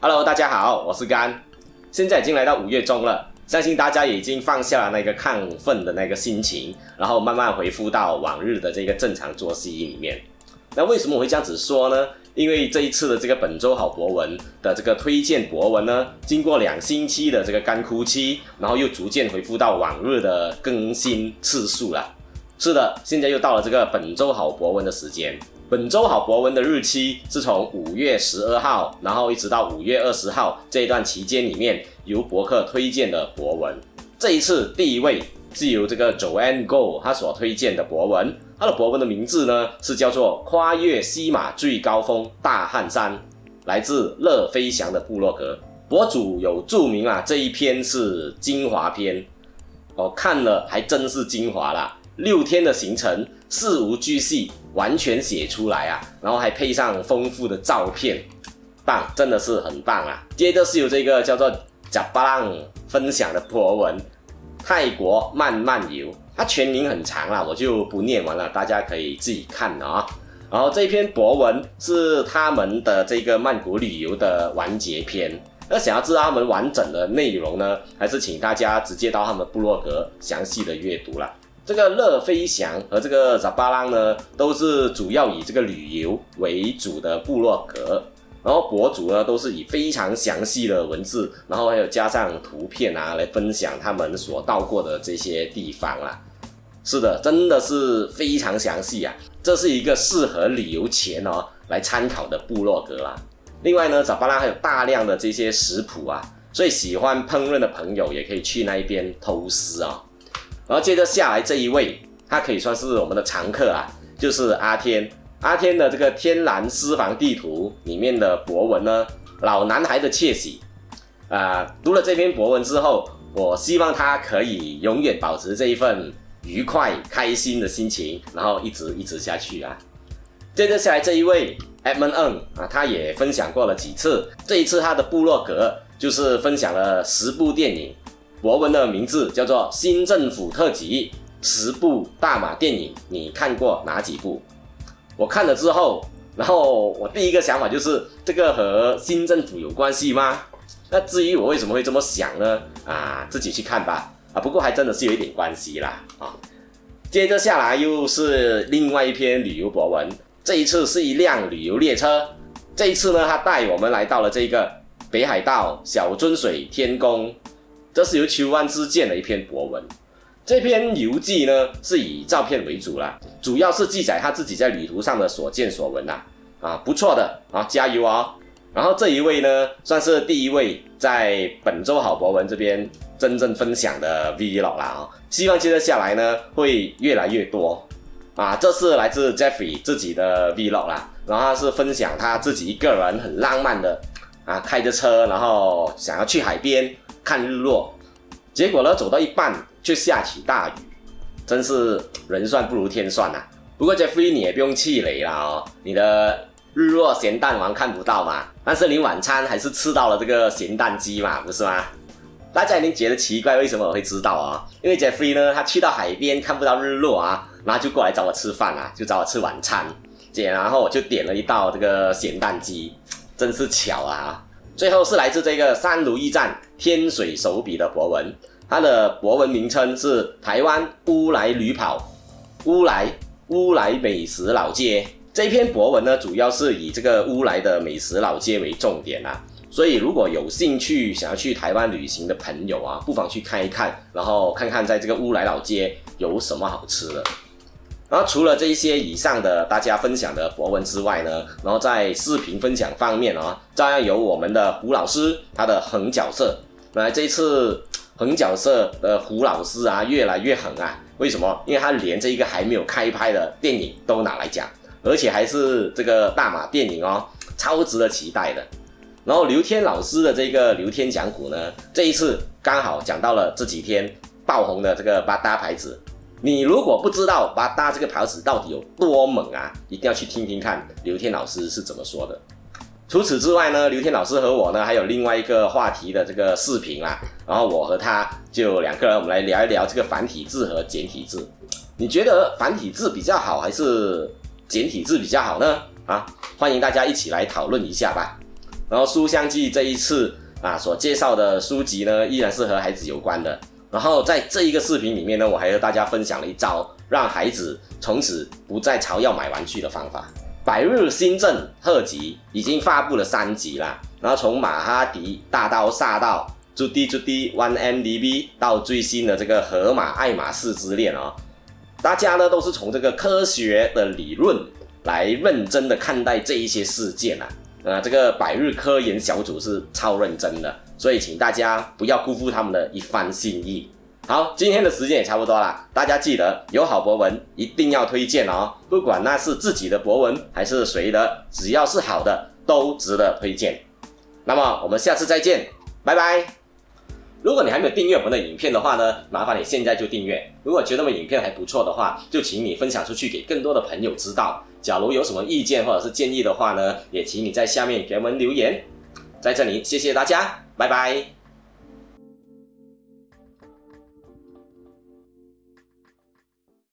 Hello， 大家好，我是甘。现在已经来到5月中了，相信大家也已经放下了那个亢奋的那个心情，然后慢慢恢复到往日的这个正常作息里面。那为什么我会这样子说呢？因为这一次的这个本周好博文的这个推荐博文呢，经过2星期的这个干枯期，然后又逐渐恢复到往日的更新次数了。是的，现在又到了这个本周好博文的时间。 本周好博文的日期是从5月12号，然后一直到5月20号这一段期间里面，由博客推荐的博文。这一次第一位是由这个 Joan Go 他所推荐的博文，他的博文的名字呢是叫做《跨越西马最高峰大汉山》，来自乐飞翔的部落格。博主有注明啊，这一篇是精华篇，哦，看了还真是精华啦。 6天的行程事无巨细，完全写出来啊，然后还配上丰富的照片，棒，真的是很棒啊！接着是由这个叫做贾巴浪分享的博文《泰国慢慢游》，它全名很长啦，我就不念完了，大家可以自己看啊、哦。然后这篇博文是他们的这个曼谷旅游的完结篇。 那想要知道他们完整的内容呢，还是请大家直接到他们部落格详细的阅读啦。这个乐飞翔和这个扎巴朗呢，都是主要以这个旅游为主的部落格，然后博主呢都是以非常详细的文字，然后还有加上图片啊来分享他们所到过的这些地方啦。是的，真的是非常详细啊，这是一个适合旅游前哦来参考的部落格啦。 另外呢，扎巴拉还有大量的这些食谱啊，所以喜欢烹饪的朋友也可以去那一边偷师啊、哦。然后接着下来这一位，他可以算是我们的常客啊，就是阿天。阿天的这个天然私房地图里面的博文呢，老男孩的窃喜啊、读了这篇博文之后，我希望他可以永远保持这一份愉快开心的心情，然后一直下去啊。接着下来这一位。 M d N 啊，他也分享过了几次。这一次他的部落格就是分享了10部电影，博文的名字叫做《新政府特辑》，10部大马电影，你看过哪几部？我看了之后，然后我第一个想法就是这个和新政府有关系吗？那至于我为什么会这么想呢？啊，自己去看吧。啊，不过还真的是有一点关系啦啊。接着下来又是另外一篇旅游博文。 这一次是一辆旅游列车，这一次呢，他带我们来到了这个北海道小樽水天宫，这是由秋湾之见的一篇博文。这篇游记呢是以照片为主啦，主要是记载他自己在旅途上的所见所闻啦。啊，不错的啊，加油哦！然后这一位呢，算是第一位在本周好博文这边真正分享的 Vlog 啦啊、哦，希望接着下来呢会越来越多。 啊，这是来自 Jeffrey 自己的 Vlog 啦，然后他是分享他自己一个人很浪漫的啊，开着车，然后想要去海边看日落，结果呢走到一半却下起大雨，真是人算不如天算呐、啊。不过 Jeffrey 你也不用气馁啦哦，你的日落咸蛋王看不到嘛，但是你晚餐还是吃到了这个咸蛋鸡嘛，不是吗？ 大家一定觉得奇怪，为什么我会知道啊？因为 Jeffrey 呢，他去到海边看不到日落啊，然后就过来找我吃饭啊，就找我吃晚餐，然后我就点了一道这个咸蛋鸡，真是巧啊！最后是来自这个三如驿站天水手笔的博文，它的博文名称是台湾乌来旅跑，乌来美食老街。这篇博文呢，主要是以这个乌来的美食老街为重点啊。 所以，如果有兴趣想要去台湾旅行的朋友啊，不妨去看一看，然后看看在这个乌来老街有什么好吃的。然后，除了这一些以上的大家分享的博文之外呢，然后在视频分享方面啊，照样有我们的胡老师他的横角色。那这一次横角色的胡老师啊，越来越横啊。为什么？因为他连这一个还没有开拍的电影都拿来讲，而且还是这个大马电影哦，超值得期待的。 然后刘天老师的这个刘天讲股呢，这一次刚好讲到了这几天爆红的这个八大牌子。你如果不知道八大这个牌子到底有多猛啊，一定要去听听看刘天老师是怎么说的。除此之外呢，刘天老师和我呢还有另外一个话题的这个视频啦，然后我和他就2个人，我们来聊一聊这个繁体字和简体字。你觉得繁体字比较好还是简体字比较好呢？啊，欢迎大家一起来讨论一下吧。然后书香记这一次所介绍的书籍呢，依然是和孩子有关的。然后在这一个视频里面呢，我还和大家分享了一招让孩子从此不再吵要买玩具的方法。百日新政特辑已经发布了3集啦，然后从马哈迪大到萨到朱迪 OneMDB 到最新的这个荷马爱马仕之恋哦，大家呢都是从这个科学的理论来认真的看待这一些事件啊。这个百日科研小组是超认真的，所以请大家不要辜负他们的一番心意。好，今天的时间也差不多啦，大家记得有好博文一定要推荐哦，不管那是自己的博文还是谁的，只要是好的都值得推荐。那么我们下次再见，拜拜。如果你还没有订阅我们的影片的话呢，麻烦你现在就订阅。如果觉得我们影片还不错的话，就请你分享出去给更多的朋友知道。假如有什么意见或者是建议的话呢，也请你在下面给我们留言。在这里，谢谢大家，拜拜。